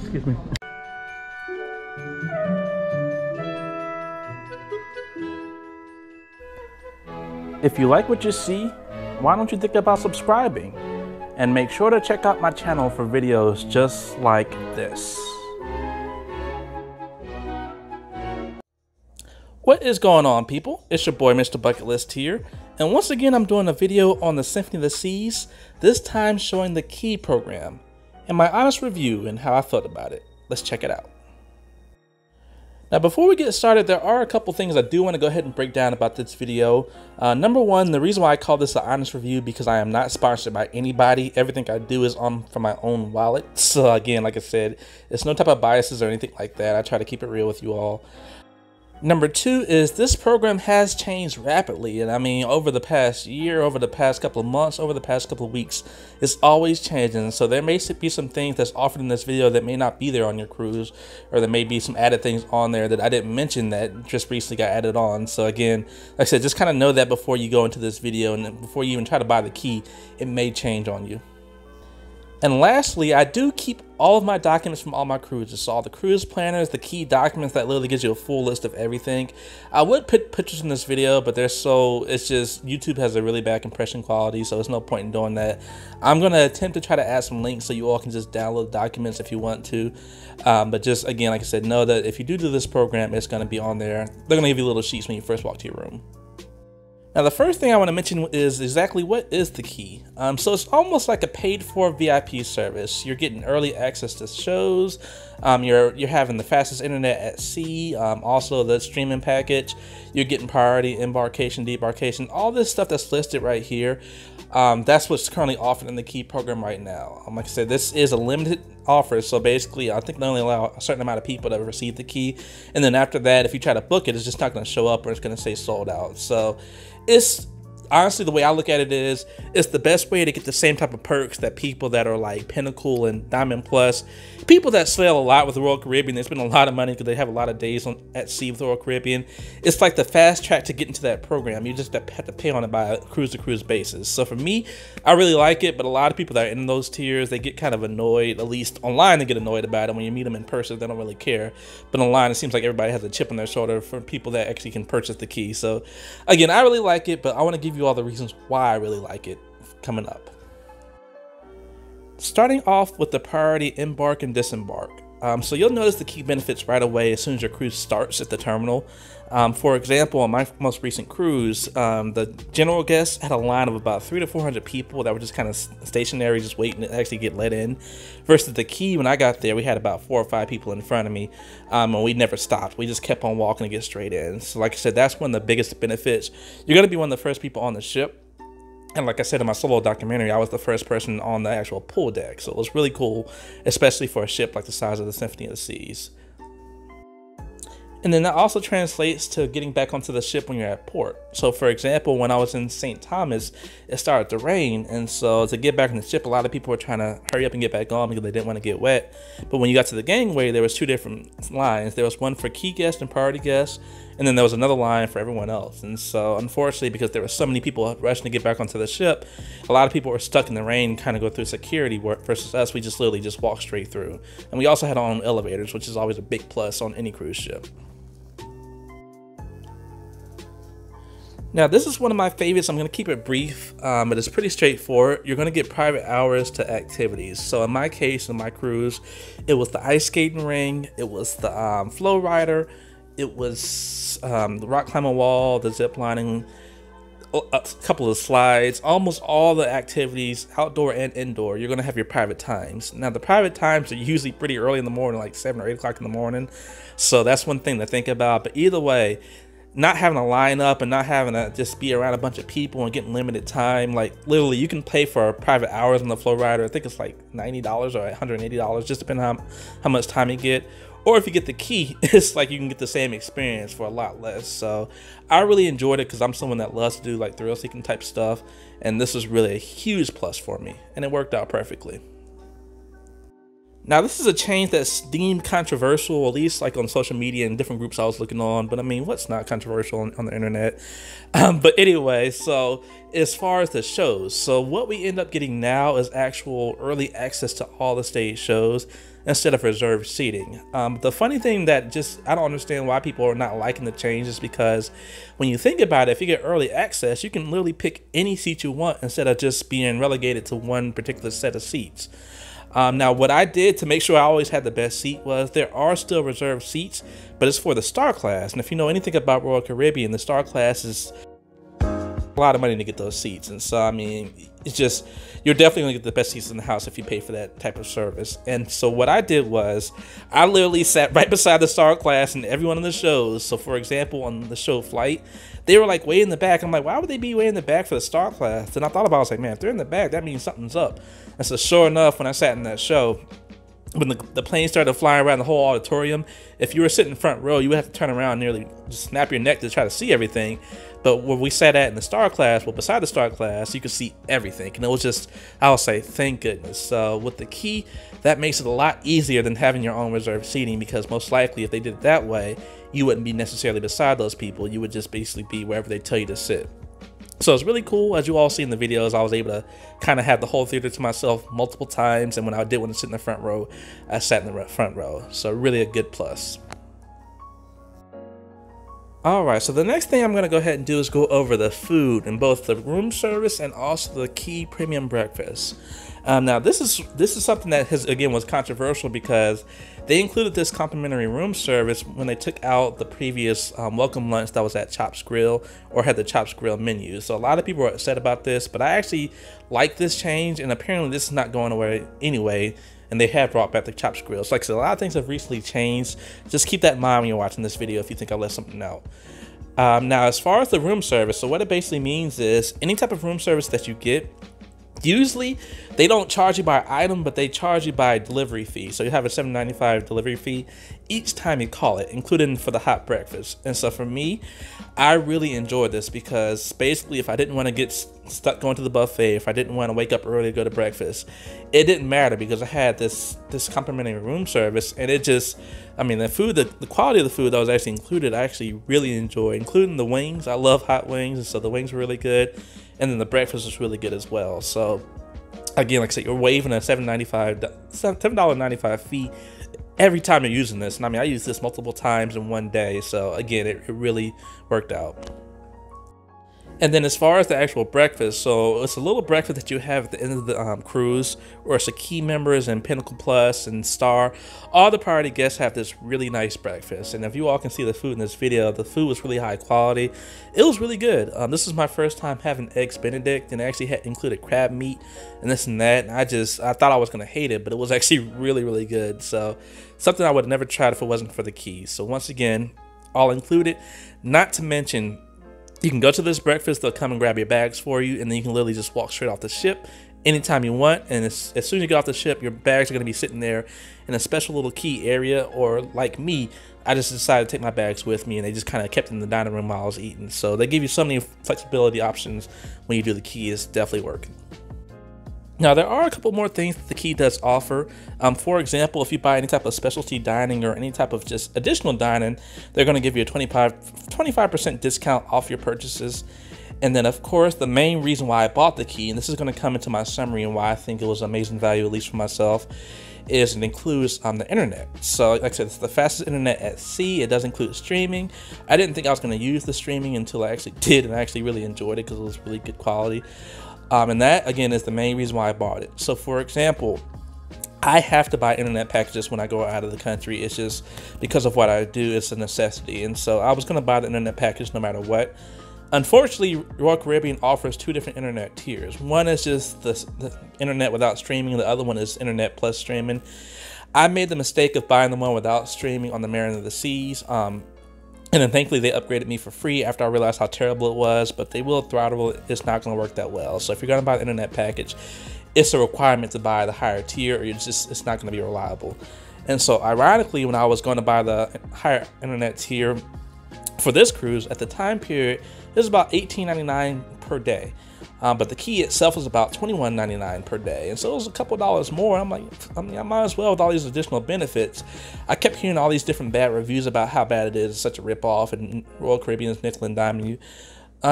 Excuse me. If you like what you see, why don't you think about subscribing? And make sure to check out my channel for videos just like this. What is going on, people? It's your boy Mr. Bucket List here, and once again I'm doing a video on the Symphony of the Seas, this time showing the Key program and my honest review and how I felt about it. Let's check it out. Now, before we get started, there are a couple things I do want to go ahead and break down about this video. Number one, the reason why I call this an honest review because I am not sponsored by anybody. Everything I do is from my own wallet. So again, like I said, it's no type of biases or anything like that. I try to keep it real with you all. Number two is this program has changed rapidly. And I mean, over the past year, over the past couple of months, over the past couple of weeks, it's always changing. So there may be some things that's offered in this video that may not be there on your cruise, or there may be some added things on there that I didn't mention that just recently got added on. So again, like I said, just kind of know that before you go into this video and before you even try to buy the Key, it may change on you. And lastly, I do keep all of my documents from all my cruises. So all the cruise planners, the Key documents, that literally gives you a full list of everything. I would put pictures in this video, but they're so, it's just, YouTube has a really bad compression quality, so there's no point in doing that. I'm going to attempt to try to add some links so you all can just download documents if you want to. But just, again, like I said, know that if you do this program, it's going to be on there. They're going to give you little sheets when you first walk to your room. Now, the first thing I want to mention is exactly what is the Key. So it's almost like a paid-for VIP service. You're getting early access to shows. You're having the fastest internet at sea. Also, the streaming package. You're getting priority embarkation, debarkation, all this stuff that's listed right here. That's what's currently offered in the Key program right now. Like I said, this is a limited offer, so basically I think they only allow a certain amount of people to receive the Key, and then after that, if you try to book it, it's just not going to show up, or it's going to say sold out. So it's honestly, the way I look at it is, it's the best way to get the same type of perks that people that are like Pinnacle and Diamond Plus, people that sail a lot with the Royal Caribbean, they spend a lot of money because they have a lot of days at sea with the Royal Caribbean. It's like the fast track to get into that program. You just have to pay on it by a cruise-to-cruise basis. So for me, I really like it, but a lot of people that are in those tiers, they get kind of annoyed, at least online they get annoyed about it. When you meet them in person, they don't really care. But online, it seems like everybody has a chip on their shoulder for people that actually can purchase the Key. So again, I really like it, but I want to give you all the reasons why I really like it coming up. Starting off with the priority embark and disembark. So you'll notice the Key benefits right away as soon as your cruise starts at the terminal. For example, on my most recent cruise, the general guests had a line of about 300 to 400 people that were just kind of stationary, just waiting to actually get let in. Versus the Key, when I got there, we had about 4 or 5 people in front of me, and we never stopped. We just kept on walking to get straight in. So like I said, that's one of the biggest benefits. You're going to be one of the first people on the ship. And like I said in my solo documentary, I was the first person on the actual pool deck. So it was really cool, especially for a ship like the size of the Symphony of the Seas. And then that also translates to getting back onto the ship when you're at port. So for example, when I was in St. Thomas, it started to rain. And so to get back on the ship, a lot of people were trying to hurry up and get back on because they didn't want to get wet. But when you got to the gangway, there was 2 different lines. There was one for Key guests and priority guests. And then there was another line for everyone else. And so unfortunately, because there were so many people rushing to get back onto the ship, a lot of people were stuck in the rain, kind of go through security work versus us. We just literally just walked straight through. And we also had our own elevators, which is always a big plus on any cruise ship. Now, this is one of my favorites. I'm going to keep it brief, but it's pretty straightforward. You're going to get private hours to activities. So in my case, in my cruise, it was the ice skating ring. It was the flow rider. It was the rock climbing wall, the zip lining, a couple of slides, almost all the activities, outdoor and indoor, you're going to have your private times. Now, the private times are usually pretty early in the morning, like 7 or 8 o'clock in the morning. So that's one thing to think about. But either way, not having a line up and not having to just be around a bunch of people and getting limited time. Like literally you can pay for private hours on the flow rider. I think it's like $90 or $180, just depending on how much time you get. Or if you get the Key, it's like you can get the same experience for a lot less. So I really enjoyed it because I'm someone that loves to do like thrill-seeking type stuff. And this was really a huge plus for me. And it worked out perfectly. Now, this is a change that's deemed controversial, at least like on social media and different groups I was looking on. But I mean, what's not controversial on the internet? But anyway, so as far as the shows, so what we end up getting now is actual early access to all the stage shows instead of reserved seating. The funny thing that I don't understand why people are not liking the change is because when you think about it, if you get early access, you can literally pick any seat you want instead of just being relegated to one particular set of seats. Now, what I did to make sure I always had the best seat was there are still reserved seats, but it's for the Star Class. And if you know anything about Royal Caribbean, the Star Class is a lot of money to get those seats. And so, I mean, it's just, you're definitely going to get the best seats in the house if you pay for that type of service. And so what I did was I literally sat right beside the Star Class and every one of the shows. So, for example, on the show Flight, they were like way in the back. I'm like, why would they be way in the back for the Star Class? And I thought about it, I was like, man, if they're in the back, that means something's up. And so sure enough, when I sat in that show, when the plane started flying around the whole auditorium, if you were sitting front row, you would have to turn around and nearly snap your neck to try to see everything. But where we sat at in the Star Class, well, beside the Star Class, you could see everything. And it was just, I'll say, thank goodness. So with the Key, that makes it a lot easier than having your own reserved seating, because most likely if they did it that way, you wouldn't be necessarily beside those people. You would just basically be wherever they tell you to sit. So it's really cool. As you all see in the videos, I was able to kind of have the whole theater to myself multiple times. And when I did want to sit in the front row, I sat in the front row. So really a good plus. Alright, so the next thing I'm going to go ahead and do is go over the food in both the room service and also the Key Premium Breakfast. Now, this is something that was controversial because they included this complimentary room service when they took out the previous welcome lunch that was at Chop's Grill or had the Chop's Grill menu. So a lot of people were upset about this, but I actually like this change, and apparently this is not going away anyway. And they have brought back the Chop's Grill. So like I said, a lot of things have recently changed. Just keep that in mind when you're watching this video if you think I left something out. Now, as far as the room service, so what it basically means is any type of room service that you get, usually they don't charge you by item, but they charge you by delivery fee. So you have a $7.95 delivery fee each time you call it, including for the hot breakfast. And so for me, I really enjoyed this because basically if I didn't want to get stuck going to the buffet, if I didn't want to wake up early to go to breakfast, it didn't matter because I had this complimentary room service. And it just, I mean, the food, the quality of the food that was actually included, I actually really enjoyed, including the wings. I love hot wings, and so the wings were really good. And then the breakfast was really good as well. So again, like I said, you're waiving a $7.95 fee every time you're using this. And I mean, I used this multiple times in one day. So again, it really worked out. And then as far as the actual breakfast, so it's a little breakfast that you have at the end of the cruise, where it's the Key members and Pinnacle Plus and Star, all the priority guests have this really nice breakfast. And if you all can see the food in this video, the food was really high quality. It was really good. This is my first time having Eggs Benedict, and I actually had included crab meat and this and that. And I thought I was going to hate it, but it was actually really, really good. So something I would never try if it wasn't for the Key. So once again, all included, not to mention, you can go to this breakfast, they'll come and grab your bags for you, and then you can literally just walk straight off the ship anytime you want. And as soon as you get off the ship, your bags are going to be sitting there in a special little Key area. Or like me, I just decided to take my bags with me, and they just kind of kept in the dining room while I was eating. So they give you so many flexibility options when you do the Key. It's definitely working. Now, there are a couple more things that the Key does offer. For example, if you buy any type of specialty dining or any type of just additional dining, they're going to give you a 25% discount off your purchases. And then, of course, the main reason why I bought the Key, and this is going to come into my summary and why I think it was amazing value, at least for myself, is it includes the internet. So like I said, it's the fastest internet at sea. It does include streaming. I didn't think I was going to use the streaming until I actually did, and I actually really enjoyed it because it was really good quality. And that, again, is the main reason why I bought it. So, for example, I have to buy internet packages when I go out of the country. It's just because of what I do, it's a necessity. And so I was going to buy the internet package no matter what. Unfortunately, Royal Caribbean offers two different internet tiers. One is just the internet without streaming. The other one is internet plus streaming. I made the mistake of buying the one without streaming on the Mariner of the Seas. And then thankfully they upgraded me for free after I realized how terrible it was, but they will throttle it. It's not going to work that well. So if you're going to buy the internet package, it's a requirement to buy the higher tier, or it's not going to be reliable. And so ironically, when I was going to buy the higher internet tier for this cruise, at the time period, it was about $18.99 per day. But the key itself was about $21.99 per day, and so it was a couple dollars more. I'm like, I might as well with all these additional benefits. I kept hearing all these different bad reviews about how bad it is, such a ripoff, and Royal Caribbean's nickel and diming you.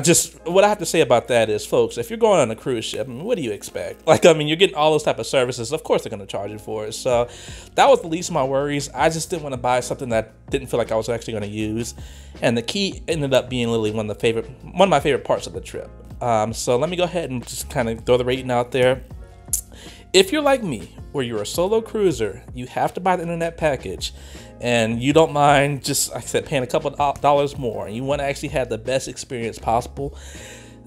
Just what I have to say about that is, folks, if you're going on a cruise ship, I mean, what do you expect? Like, I mean, you're getting all those type of services. Of course, they're going to charge you for it. So that was the least of my worries. I just didn't want to buy something that I didn't feel like I was actually going to use. And the key ended up being literally one of my favorite parts of the trip. So let me go ahead and just kind of throw the rating out there. If you're like me, where you're a solo cruiser, you have to buy the internet package, and you don't mind just, like I said, paying a couple of dollars more, and you want to actually have the best experience possible.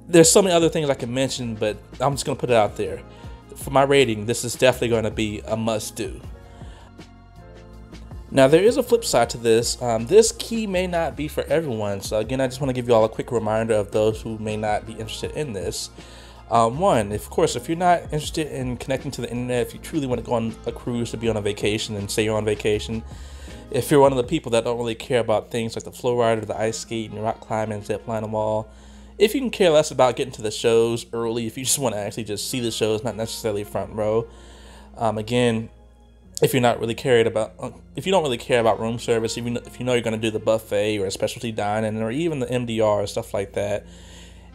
There's so many other things I can mention, but I'm just going to put it out there. For my rating, this is definitely going to be a must-do. Now, there is a flip side to this. This key may not be for everyone, so again, I just want to give you all a quick reminder of those who may not be interested in this. One, of course, if you're not interested in connecting to the internet, if you truly want to go on a cruise to be on a vacation and say you're on vacation, if you're one of the people that don't really care about things like the flow rider, the ice skating, rock climbing, zip line and all, if you can care less about getting to the shows early, if you just want to actually just see the shows, not necessarily front row, again, if you're not really cared about, if you don't really care about room service, if you know you're going to do the buffet or a specialty dining or even the MDR or stuff like that.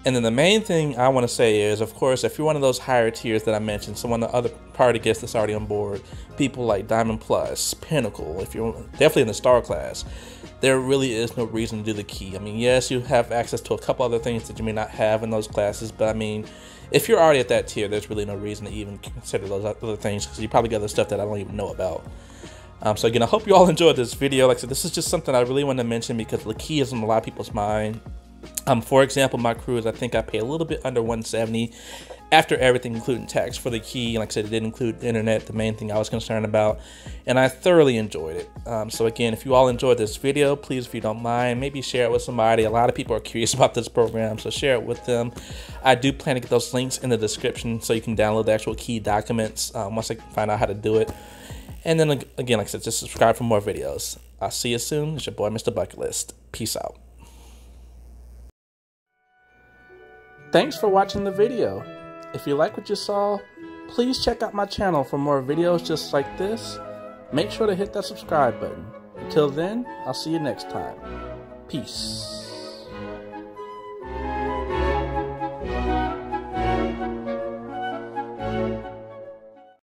And then the main thing I want to say is, of course, if you're one of those higher tiers that I mentioned, so one of the other party guests that's already on board, people like Diamond Plus, Pinnacle, if you're definitely in the star class, there really is no reason to do the key. I mean, yes, you have access to a couple other things that you may not have in those classes, but I mean, if you're already at that tier, there's really no reason to even consider those other things, because you probably got other stuff that I don't even know about. So again, I hope you all enjoyed this video. Like I said, this is just something I really want to mention because the key is on a lot of people's mind. For example, my cruise, I think I paid a little bit under $170 after everything, including tax, for the key. Like I said, it did include the internet, the main thing I was concerned about, and I thoroughly enjoyed it. So again, if you all enjoyed this video, please, if you don't mind, maybe share it with somebody. A lot of people are curious about this program, so share it with them. I do plan to get those links in the description so you can download the actual key documents once I find out how to do it. And then again, like I said, just subscribe for more videos. I'll see you soon. It's your boy, Mr. Bucket List. Peace out. Thanks for watching the video. If you like what you saw, please check out my channel for more videos just like this. Make sure to hit that subscribe button. Until then, I'll see you next time. Peace.